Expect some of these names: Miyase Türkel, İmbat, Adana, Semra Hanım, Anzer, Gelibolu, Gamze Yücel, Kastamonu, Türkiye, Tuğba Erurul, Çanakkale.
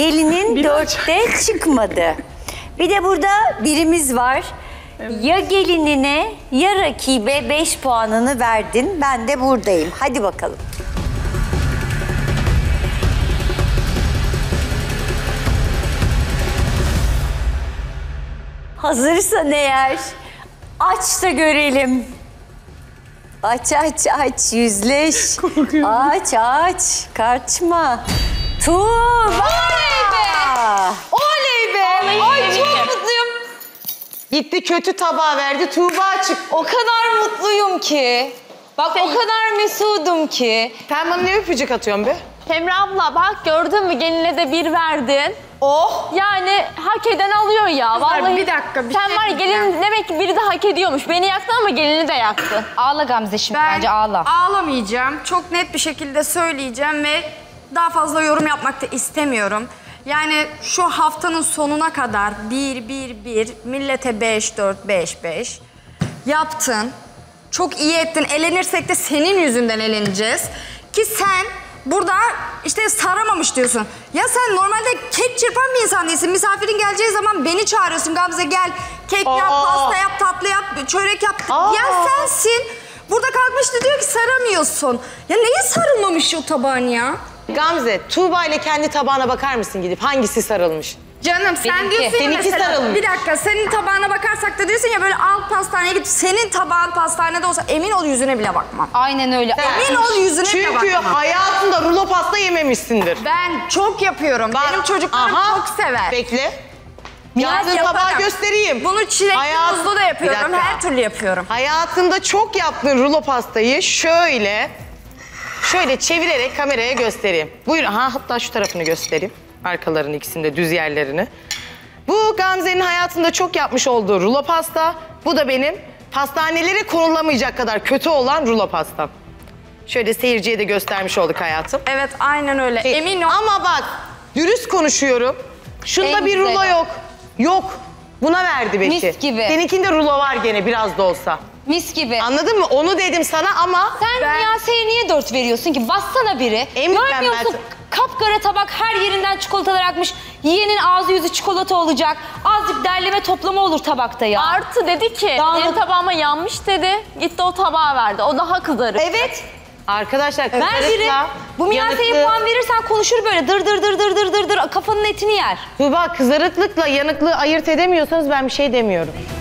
Gelinin bir dörtte olacak. Çıkmadı. Bir de burada birimiz var. Evet. Ya gelinine ya rakibe 5 puanını verdin. Ben de buradayım. Hadi bakalım. Hazırsan eğer aç da görelim. Aç aç aç yüzleş. Korkuyorum. Aç aç kaçma. Tuğba! Oley be! Oley be! Ay çok mutluyum. Gitti kötü tabağa verdi, Tuğba çıktı. O kadar mutluyum ki. Bak o kadar mesudum ki. Sen bana ne öpücük atıyorsun be? Semra abla bak gördün mü geline de 1 verdin. Oh! Yani hak eden alıyor ya. Kızlar, vallahi bir dakika. Bir sen şey var gelin ya. Demek ki biri de hak ediyormuş. Beni yaktı ama gelini de yaktı. Ağla Gamze şimdi bence ağla. Ben ağlamayacağım. Çok net bir şekilde söyleyeceğim ve daha fazla yorum yapmak da istemiyorum. Yani şu haftanın sonuna kadar 1-1-1, millete 5-4-5-5 yaptın. Çok iyi ettin. Elenirsek de senin yüzünden eleneceğiz. Ki sen burada işte saramamış diyorsun. Ya sen normalde kek çırpan bir insan değilsin. Misafirin geleceği zaman beni çağırıyorsun. Gamze gel, kek yap, pasta yap, tatlı yap, çörek yap. Ya sensin. Burada kalkmıştı diyor ki saramıyorsun. Ya neye sarılmamış o tabağın ya? Gamze, Tuğba ile kendi tabağına bakar mısın gidip? Hangisi sarılmış? Canım sen benimki, diyorsun ya mesela, sarılmış. Bir dakika senin tabağına bakarsak da diyorsun ya böyle alt pastaneye gidip senin tabağın pastanede olsa emin ol yüzüne bile bakmam. Aynen öyle. Sen, emin ol yüzüne bile bakmam. Çünkü hayatında rulo pasta yememişsindir. Ben çok yapıyorum. Bak, benim çocuklarım çok sever. Bekle. Yaptığın tabağı göstereyim. Bunu çilekli muzlu da yapıyorum, her türlü yapıyorum. Hayatında çok yaptığın rulo pastayı şöyle çevirerek kameraya göstereyim. Buyurun, hatta şu tarafını göstereyim. Arkaların ikisinde düz yerlerini. Bu Gamze'nin hayatında çok yapmış olduğu rulo pasta. Bu da benim pastanelere konulamayacak kadar kötü olan rulo pastam. Şöyle seyirciye de göstermiş olduk hayatım. Evet, aynen öyle. Emin ol. Ama bak, dürüst konuşuyorum. Şunda en bir rulo güzel. Yok. Yok. Buna verdi Beki. Mis gibi. Seninkinde rulo var gene biraz da olsa. Mis gibi. Anladın mı? Onu dedim sana ama... Sen Niyase'ye niye 4 veriyorsun ki? Bassana biri. Görmüyorsun. Kapkara tabak her yerinden çikolatalar akmış. Yiyenin ağzı yüzü çikolata olacak. Azıcık derleme toplama olur tabakta ya. Artı dedi ki benim tabağıma yanmış dedi. Gitti o tabağa verdi. O daha kızarır. Evet. Arkadaşlar ben biri bu Niyase'ye puan verirsen konuşur böyle dır dır kafanın etini yer. Tuğba kızarıklıkla yanıklığı ayırt edemiyorsanız ben bir şey demiyorum.